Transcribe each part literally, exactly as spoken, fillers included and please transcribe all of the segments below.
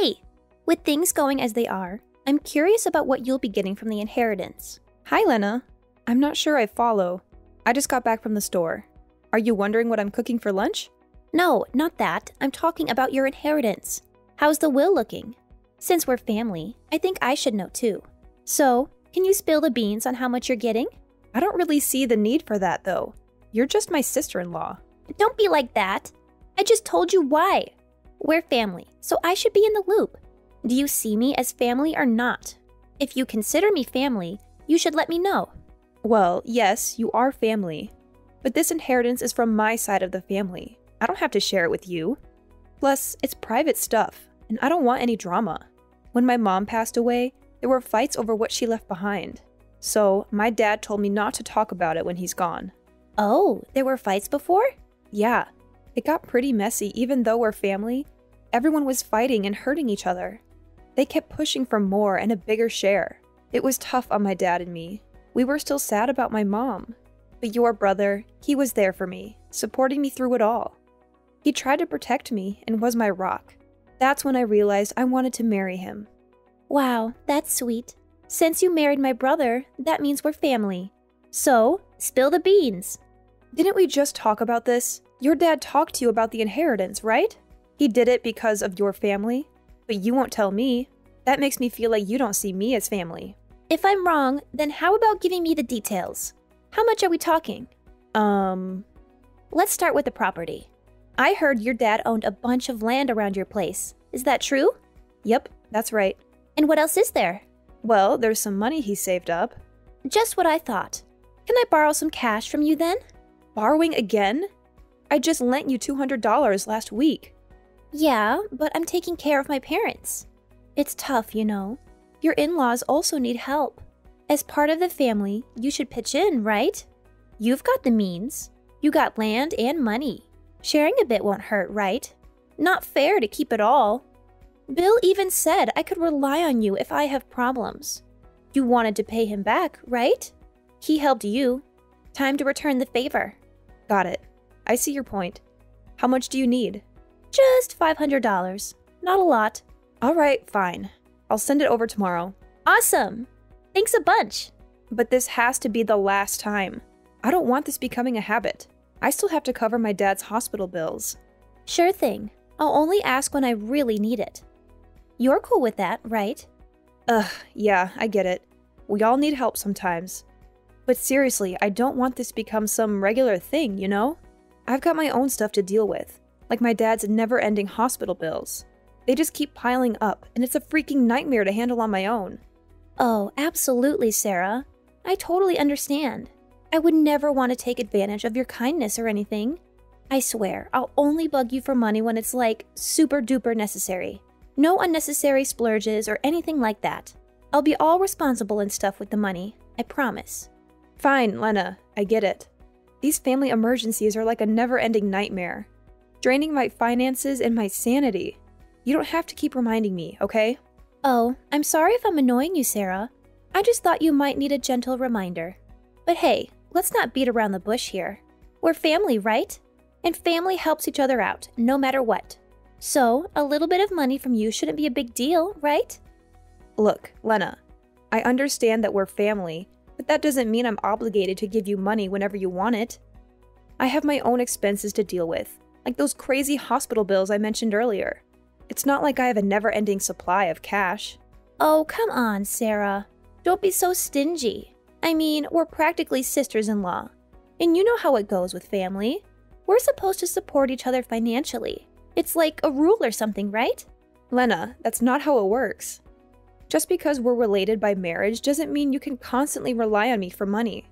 Hey! With things going as they are, I'm curious about what you'll be getting from the inheritance. Hi, Lena. I'm not sure I follow. I just got back from the store. Are you wondering what I'm cooking for lunch? No, not that. I'm talking about your inheritance. How's the will looking? Since we're family, I think I should know too. So, can you spill the beans on how much you're getting? I don't really see the need for that, though. You're just my sister-in-law. Don't be like that. I just told you why. We're family, so I should be in the loop. Do you see me as family or not? If you consider me family, you should let me know. Well, yes, you are family. But this inheritance is from my side of the family. I don't have to share it with you. Plus, it's private stuff, and I don't want any drama. When my mom passed away, there were fights over what she left behind. So, my dad told me not to talk about it when he's gone. Oh, there were fights before? Yeah. It got pretty messy even though we're family. Everyone was fighting and hurting each other. They kept pushing for more and a bigger share. It was tough on my dad and me. We were still sad about my mom. But your brother, he was there for me, supporting me through it all. He tried to protect me and was my rock. That's when I realized I wanted to marry him. Wow, that's sweet. Since you married my brother, that means we're family. So, spill the beans. Didn't we just talk about this? Your dad talked to you about the inheritance, right? He did it because of your family, but you won't tell me. That makes me feel like you don't see me as family. If I'm wrong, then how about giving me the details? How much are we talking? Um... Let's start with the property. I heard your dad owned a bunch of land around your place. Is that true? Yep, that's right. And what else is there? Well, there's some money he saved up. Just what I thought. Can I borrow some cash from you then? Borrowing again? I just lent you two hundred dollars last week. Yeah, but I'm taking care of my parents. It's tough, you know. Your in-laws also need help. As part of the family, you should pitch in, right? You've got the means. You got land and money. Sharing a bit won't hurt, right? Not fair to keep it all. Bill even said I could rely on you if I have problems. You wanted to pay him back, right? He helped you. Time to return the favor. Got it. I see your point. How much do you need? Just five hundred dollars. Not a lot. All right, fine. I'll send it over tomorrow. Awesome. Thanks a bunch. But this has to be the last time. I don't want this becoming a habit. I still have to cover my dad's hospital bills. Sure thing. I'll only ask when I really need it. You're cool with that, right? Ugh, yeah, I get it. We all need help sometimes. But seriously, I don't want this to become some regular thing, you know? I've got my own stuff to deal with, like my dad's never-ending hospital bills. They just keep piling up, and it's a freaking nightmare to handle on my own. Oh, absolutely, Sarah. I totally understand. I would never want to take advantage of your kindness or anything. I swear, I'll only bug you for money when it's like super-duper necessary. No unnecessary splurges or anything like that. I'll be all responsible and stuff with the money, I promise. Fine, Lena, I get it. These family emergencies are like a never-ending nightmare, draining my finances and my sanity. You don't have to keep reminding me, okay? Oh, I'm sorry if I'm annoying you, Sarah. I just thought you might need a gentle reminder. But hey, let's not beat around the bush here. We're family, right? And family helps each other out, no matter what. So, a little bit of money from you shouldn't be a big deal, right? Look, Lena, I understand that we're family, but that doesn't mean I'm obligated to give you money whenever you want it. I have my own expenses to deal with, like those crazy hospital bills I mentioned earlier. It's not like I have a never-ending supply of cash. Oh, come on, Sarah. Don't be so stingy. I mean, we're practically sisters-in-law. And you know how it goes with family. We're supposed to support each other financially. It's like a rule or something, right? Lena, that's not how it works. Just because we're related by marriage doesn't mean you can constantly rely on me for money.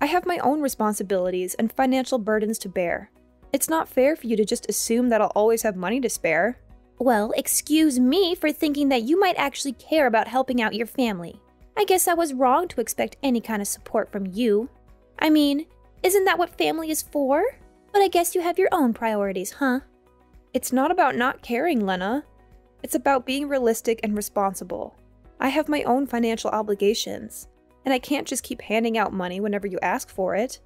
I have my own responsibilities and financial burdens to bear. It's not fair for you to just assume that I'll always have money to spare. Well, excuse me for thinking that you might actually care about helping out your family. I guess I was wrong to expect any kind of support from you. I mean, isn't that what family is for? But I guess you have your own priorities, huh? It's not about not caring, Lena. It's about being realistic and responsible. I have my own financial obligations, and I can't just keep handing out money whenever you ask for it.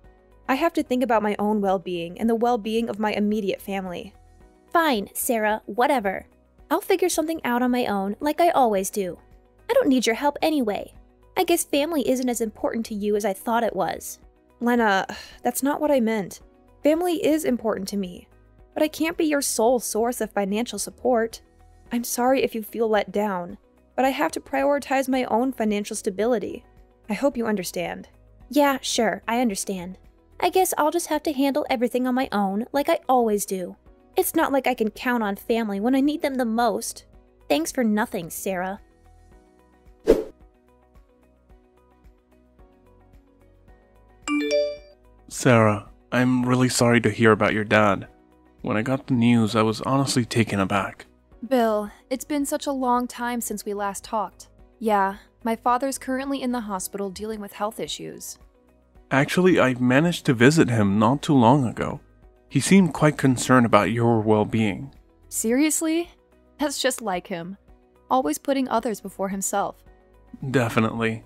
I have to think about my own well-being and the well-being of my immediate family. Fine, Sarah, whatever. I'll figure something out on my own, like I always do. I don't need your help anyway. I guess family isn't as important to you as I thought it was. Lena, that's not what I meant. Family is important to me, but I can't be your sole source of financial support. I'm sorry if you feel let down, but I have to prioritize my own financial stability. I hope you understand. Yeah, sure, I understand. I guess I'll just have to handle everything on my own, like I always do. It's not like I can count on family when I need them the most. Thanks for nothing, Sarah. Sarah, I'm really sorry to hear about your dad. When I got the news, I was honestly taken aback. Bill, it's been such a long time since we last talked. Yeah, my father's currently in the hospital dealing with health issues. Actually, I managed to visit him not too long ago. He seemed quite concerned about your well-being. Seriously? That's just like him. Always putting others before himself. Definitely.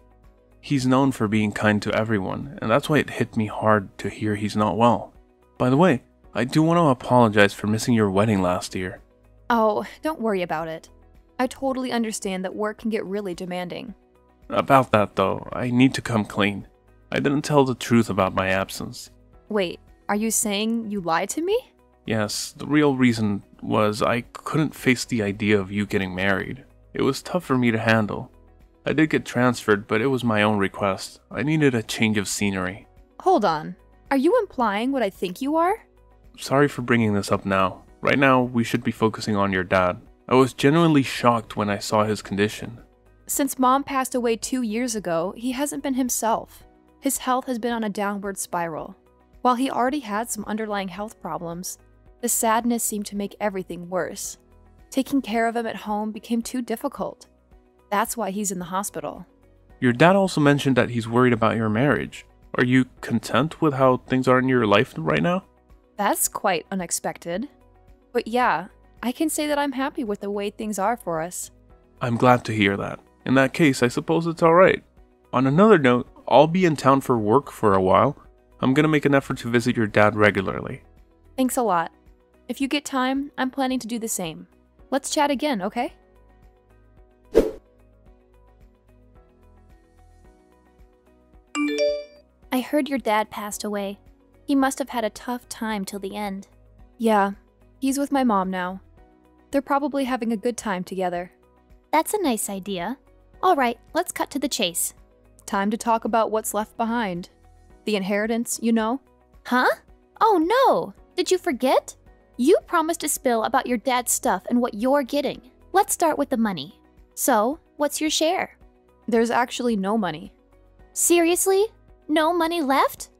He's known for being kind to everyone, and that's why it hit me hard to hear he's not well. By the way, I do want to apologize for missing your wedding last year. Oh, don't worry about it. I totally understand that work can get really demanding. About that though, I need to come clean. I didn't tell the truth about my absence. Wait, are you saying you lied to me? Yes, the real reason was I couldn't face the idea of you getting married. It was tough for me to handle. I did get transferred, but it was my own request. I needed a change of scenery. Hold on, are you implying what I think you are? Sorry for bringing this up now. Right now, we should be focusing on your dad. I was genuinely shocked when I saw his condition. Since Mom passed away two years ago, he hasn't been himself. His health has been on a downward spiral. While he already had some underlying health problems, the sadness seemed to make everything worse. Taking care of him at home became too difficult. That's why he's in the hospital. Your dad also mentioned that he's worried about your marriage. Are you content with how things are in your life right now? That's quite unexpected. But yeah, I can say that I'm happy with the way things are for us. I'm glad to hear that. In that case, I suppose it's alright. On another note, I'll be in town for work for a while. I'm gonna make an effort to visit your dad regularly. Thanks a lot. If you get time, I'm planning to do the same. Let's chat again, okay? I heard your dad passed away. He must have had a tough time till the end. Yeah. He's with my mom now. They're probably having a good time together. That's a nice idea. All right, let's cut to the chase. Time to talk about what's left behind. The inheritance, you know? Huh? Oh no! Did you forget? You promised to spill about your dad's stuff and what you're getting. Let's start with the money. So, what's your share? There's actually no money. Seriously? No money left?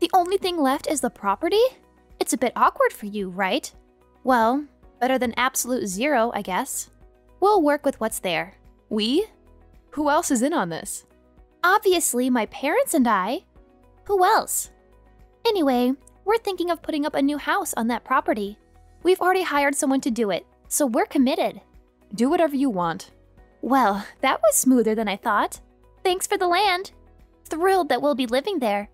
The only thing left is the property? It's a bit awkward for you, right? Well, better than absolute zero, I guess. We'll work with what's there. We? Who else is in on this? Obviously, my parents and I. Who else? Anyway, we're thinking of putting up a new house on that property. We've already hired someone to do it, so we're committed. Do whatever you want. Well, that was smoother than I thought. Thanks for the land. Thrilled that we'll be living there.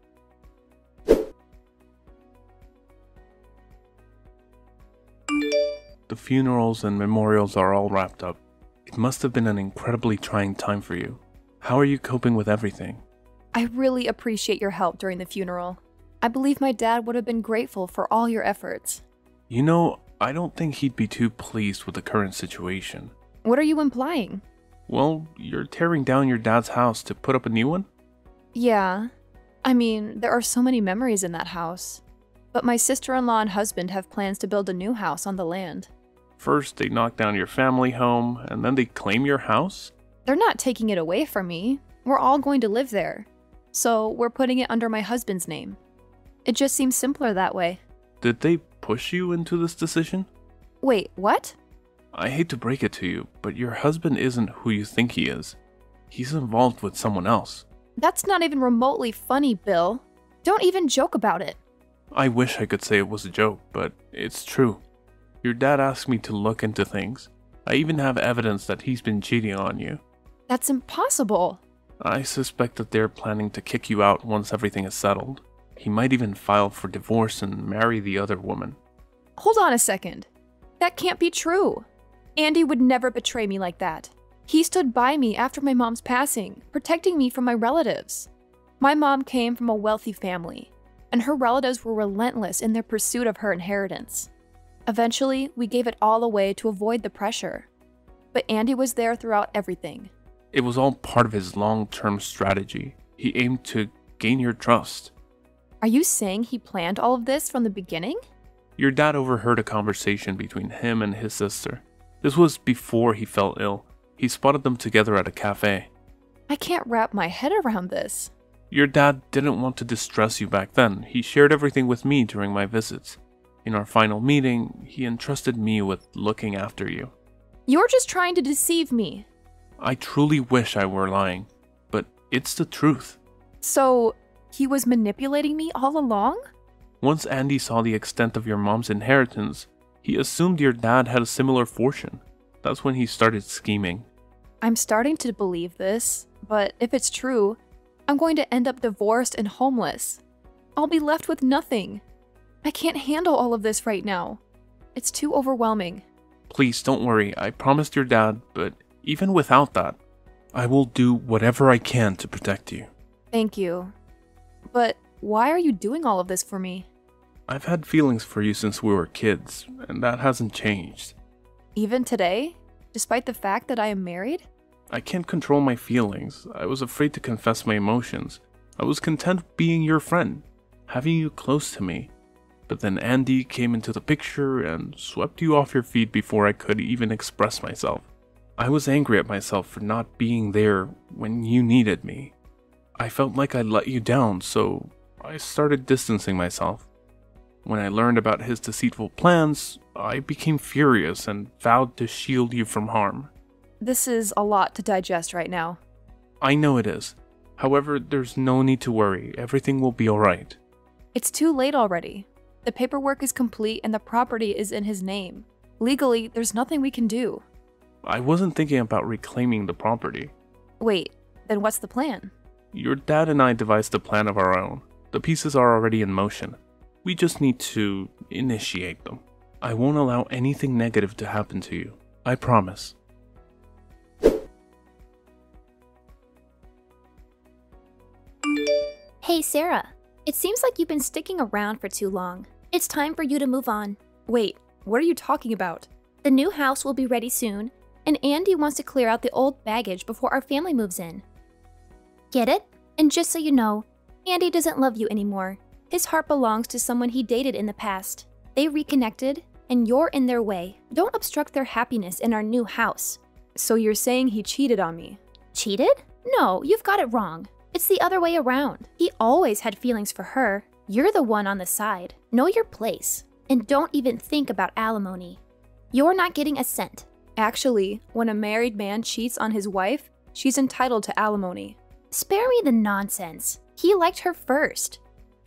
The funerals and memorials are all wrapped up. It must have been an incredibly trying time for you. How are you coping with everything? I really appreciate your help during the funeral. I believe my dad would have been grateful for all your efforts. You know, I don't think he'd be too pleased with the current situation. What are you implying? Well, you're tearing down your dad's house to put up a new one? Yeah. I mean, there are so many memories in that house. But my sister-in-law and husband have plans to build a new house on the land. First, they knock down your family home, and then they claim your house? They're not taking it away from me. We're all going to live there. So we're putting it under my husband's name. It just seems simpler that way. Did they push you into this decision? Wait, what? I hate to break it to you, but your husband isn't who you think he is. He's involved with someone else. That's not even remotely funny, Bill. Don't even joke about it. I wish I could say it was a joke, but it's true. Your dad asked me to look into things. I even have evidence that he's been cheating on you. That's impossible. I suspect that they're planning to kick you out once everything is settled. He might even file for divorce and marry the other woman. Hold on a second. That can't be true. Andy would never betray me like that. He stood by me after my mom's passing, protecting me from my relatives. My mom came from a wealthy family, and her relatives were relentless in their pursuit of her inheritance. Eventually, we gave it all away to avoid the pressure. But Andy was there throughout everything. It was all part of his long-term strategy. He aimed to gain your trust. Are you saying he planned all of this from the beginning? Your dad overheard a conversation between him and his sister. This was before he fell ill. He spotted them together at a cafe. I can't wrap my head around this. Your dad didn't want to distress you back then. He shared everything with me during my visits. In our final meeting, he entrusted me with looking after you. You're just trying to deceive me. I truly wish I were lying, but it's the truth. So, he was manipulating me all along? Once Andy saw the extent of your mom's inheritance, he assumed your dad had a similar fortune. That's when he started scheming. I'm starting to believe this, but if it's true, I'm going to end up divorced and homeless. I'll be left with nothing. I can't handle all of this right now. It's too overwhelming. Please don't worry, I promised your dad, but even without that, I will do whatever I can to protect you. Thank you. But why are you doing all of this for me? I've had feelings for you since we were kids, and that hasn't changed. Even today? Despite the fact that I am married? I can't control my feelings. I was afraid to confess my emotions. I was content being your friend, having you close to me. But then Andy came into the picture and swept you off your feet before I could even express myself. I was angry at myself for not being there when you needed me. I felt like I let you down, so I started distancing myself. When I learned about his deceitful plans, I became furious and vowed to shield you from harm. This is a lot to digest right now. I know it is. However, there's no need to worry. Everything will be alright. It's too late already. The paperwork is complete and the property is in his name. Legally, there's nothing we can do. I wasn't thinking about reclaiming the property. Wait, then what's the plan? Your dad and I devised a plan of our own. The pieces are already in motion. We just need to initiate them. I won't allow anything negative to happen to you. I promise. Hey, Sarah. It seems like you've been sticking around for too long. It's time for you to move on. Wait, what are you talking about? The new house will be ready soon, and Andy wants to clear out the old baggage before our family moves in. Get it? And just so you know, Andy doesn't love you anymore. His heart belongs to someone he dated in the past. They reconnected, and you're in their way. Don't obstruct their happiness in our new house. So you're saying he cheated on me? Cheated? No, you've got it wrong. It's the other way around. He always had feelings for her. You're the one on the side. Know your place. And don't even think about alimony. You're not getting a cent. Actually, when a married man cheats on his wife, she's entitled to alimony. Spare me the nonsense. He liked her first.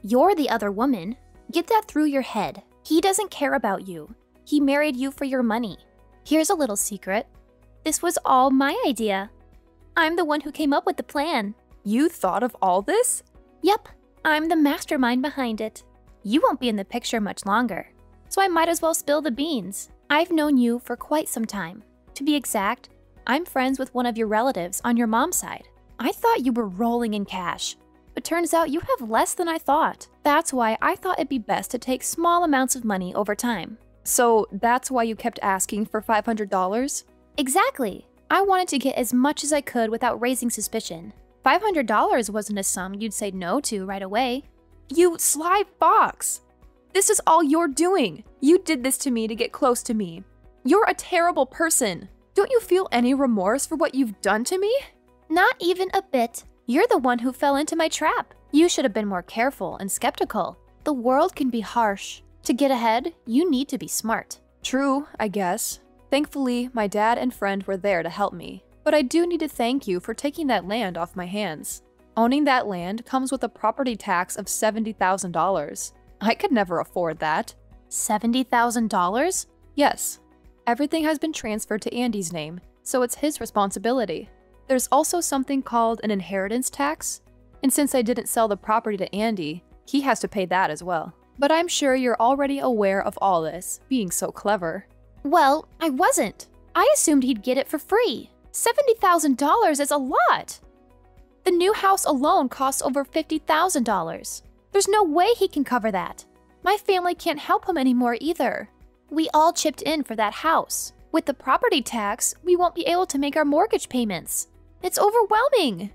You're the other woman. Get that through your head. He doesn't care about you. He married you for your money. Here's a little secret. This was all my idea. I'm the one who came up with the plan. You thought of all this? Yep, I'm the mastermind behind it. You won't be in the picture much longer, so I might as well spill the beans. I've known you for quite some time. To be exact, I'm friends with one of your relatives on your mom's side. I thought you were rolling in cash, but turns out you have less than I thought. That's why I thought it'd be best to take small amounts of money over time. So that's why you kept asking for five hundred dollars? Exactly. I wanted to get as much as I could without raising suspicion. five hundred dollars wasn't a sum you'd say no to right away. You sly fox! This is all you're doing! You did this to me to get close to me. You're a terrible person! Don't you feel any remorse for what you've done to me? Not even a bit. You're the one who fell into my trap. You should have been more careful and skeptical. The world can be harsh. To get ahead, you need to be smart. True, I guess. Thankfully, my dad and friend were there to help me. But I do need to thank you for taking that land off my hands. Owning that land comes with a property tax of seventy thousand dollars. I could never afford that. seventy thousand dollars? Yes. Everything has been transferred to Andy's name, so it's his responsibility. There's also something called an inheritance tax, and since I didn't sell the property to Andy, he has to pay that as well. But I'm sure you're already aware of all this, being so clever. Well, I wasn't. I assumed he'd get it for free. seventy thousand dollars is a lot! The new house alone costs over fifty thousand dollars. There's no way he can cover that. My family can't help him anymore either. We all chipped in for that house. With the property tax, we won't be able to make our mortgage payments. It's overwhelming!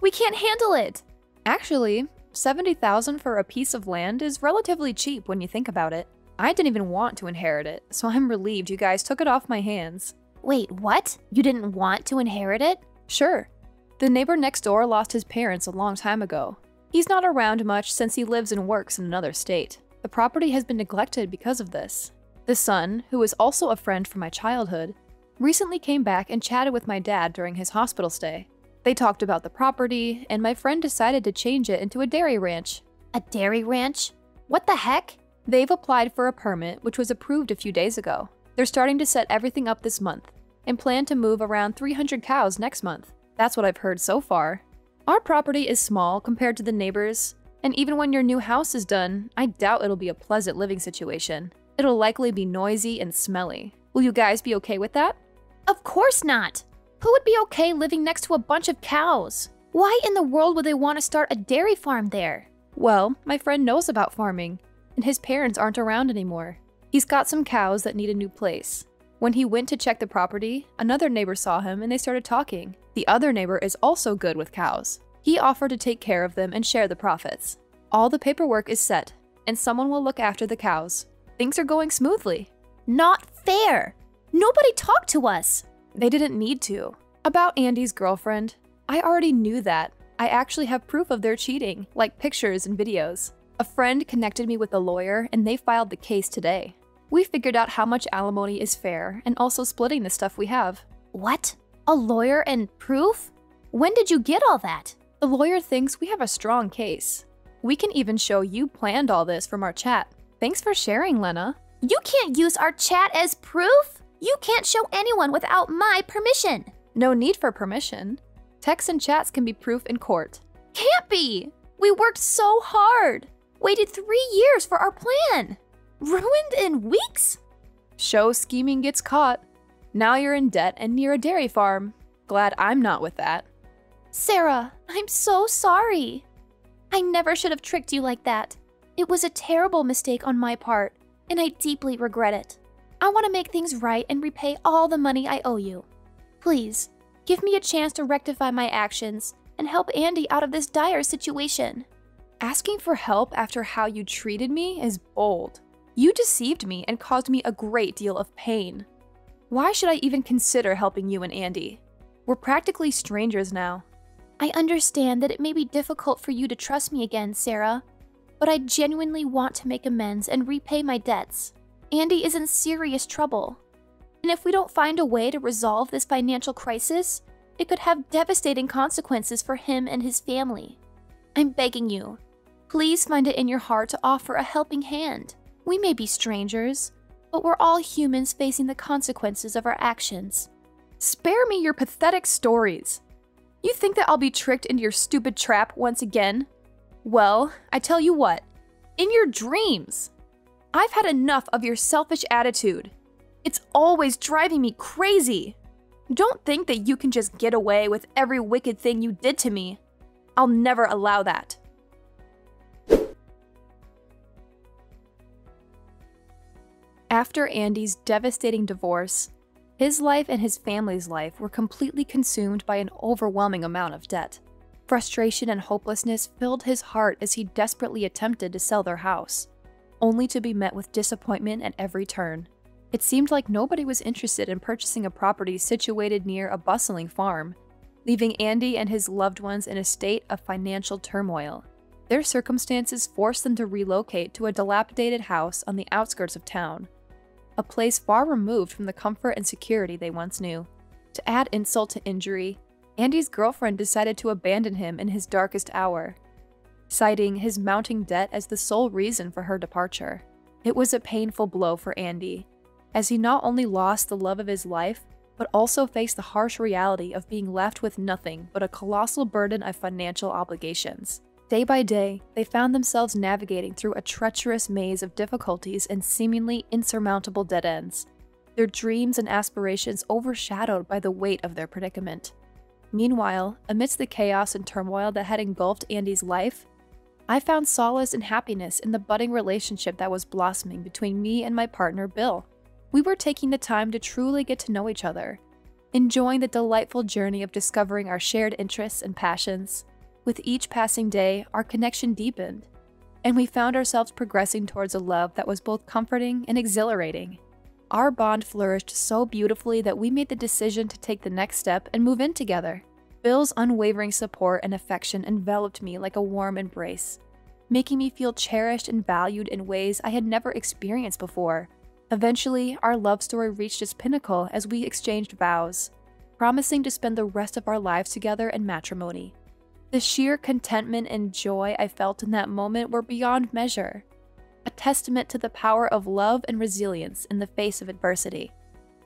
We can't handle it! Actually, seventy thousand dollars for a piece of land is relatively cheap when you think about it. I didn't even want to inherit it, so I'm relieved you guys took it off my hands. Wait, what? You didn't want to inherit it? Sure. The neighbor next door lost his parents a long time ago. He's not around much since he lives and works in another state. The property has been neglected because of this. The son, who is also a friend from my childhood, recently came back and chatted with my dad during his hospital stay. They talked about the property, and my friend decided to change it into a dairy ranch. A dairy ranch? What the heck? They've applied for a permit, which was approved a few days ago. They're starting to set everything up this month, and plan to move around three hundred cows next month. That's what I've heard so far. Our property is small compared to the neighbors, and even when your new house is done, I doubt it'll be a pleasant living situation. It'll likely be noisy and smelly. Will you guys be okay with that? Of course not! Who would be okay living next to a bunch of cows? Why in the world would they want to start a dairy farm there? Well, my friend knows about farming, and his parents aren't around anymore. He's got some cows that need a new place. When he went to check the property, another neighbor saw him and they started talking. The other neighbor is also good with cows. He offered to take care of them and share the profits. All the paperwork is set, and someone will look after the cows. Things are going smoothly. Not fair! Nobody talked to us! They didn't need to. About Andy's girlfriend, I already knew that. I actually have proof of their cheating, like pictures and videos. A friend connected me with a lawyer and they filed the case today. We figured out how much alimony is fair and also splitting the stuff we have. What? A lawyer and proof? When did you get all that? The lawyer thinks we have a strong case. We can even show you planned all this from our chat. Thanks for sharing, Lena. You can't use our chat as proof? You can't show anyone without my permission! No need for permission. Texts and chats can be proof in court. Can't be! We worked so hard! Waited three years for our plan! Ruined in weeks? Show scheming gets caught. Now you're in debt and near a dairy farm. Glad I'm not with that. Sarah, I'm so sorry. I never should have tricked you like that. It was a terrible mistake on my part, and I deeply regret it. I want to make things right and repay all the money I owe you. Please, give me a chance to rectify my actions and help Andy out of this dire situation. Asking for help after how you treated me is bold. You deceived me and caused me a great deal of pain. Why should I even consider helping you and Andy? We're practically strangers now. I understand that it may be difficult for you to trust me again, Sarah, but I genuinely want to make amends and repay my debts. Andy is in serious trouble, and if we don't find a way to resolve this financial crisis, it could have devastating consequences for him and his family. I'm begging you, please find it in your heart to offer a helping hand. We may be strangers, but we're all humans facing the consequences of our actions. Spare me your pathetic stories. You think that I'll be tricked into your stupid trap once again? Well, I tell you what, in your dreams! I've had enough of your selfish attitude. It's always driving me crazy. Don't think that you can just get away with every wicked thing you did to me. I'll never allow that. After Andy's devastating divorce, his life and his family's life were completely consumed by an overwhelming amount of debt. Frustration and hopelessness filled his heart as he desperately attempted to sell their house, only to be met with disappointment at every turn. It seemed like nobody was interested in purchasing a property situated near a bustling farm, leaving Andy and his loved ones in a state of financial turmoil. Their circumstances forced them to relocate to a dilapidated house on the outskirts of town, a place far removed from the comfort and security they once knew. To add insult to injury, Andy's girlfriend decided to abandon him in his darkest hour, citing his mounting debt as the sole reason for her departure. It was a painful blow for Andy, as he not only lost the love of his life, but also faced the harsh reality of being left with nothing but a colossal burden of financial obligations. Day by day, they found themselves navigating through a treacherous maze of difficulties and seemingly insurmountable dead ends. their dreams and aspirations overshadowed by the weight of their predicament. Meanwhile, amidst the chaos and turmoil that had engulfed Andy's life, I found solace and happiness in the budding relationship that was blossoming between me and my partner, Bill. We were taking the time to truly get to know each other, enjoying the delightful journey of discovering our shared interests and passions. With each passing day, our connection deepened, and we found ourselves progressing towards a love that was both comforting and exhilarating. Our bond flourished so beautifully that we made the decision to take the next step and move in together. Bill's unwavering support and affection enveloped me like a warm embrace, making me feel cherished and valued in ways I had never experienced before. Eventually, our love story reached its pinnacle as we exchanged vows, promising to spend the rest of our lives together in matrimony. The sheer contentment and joy I felt in that moment were beyond measure, a testament to the power of love and resilience in the face of adversity.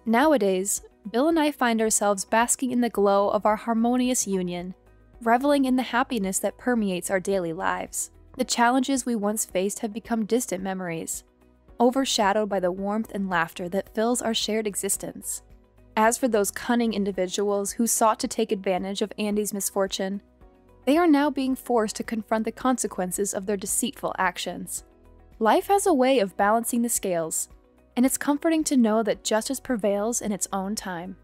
Nowadays, Bill and I find ourselves basking in the glow of our harmonious union, reveling in the happiness that permeates our daily lives. The challenges we once faced have become distant memories, overshadowed by the warmth and laughter that fills our shared existence. As for those cunning individuals who sought to take advantage of Andy's misfortune, they are now being forced to confront the consequences of their deceitful actions. Life has a way of balancing the scales, and it's comforting to know that justice prevails in its own time.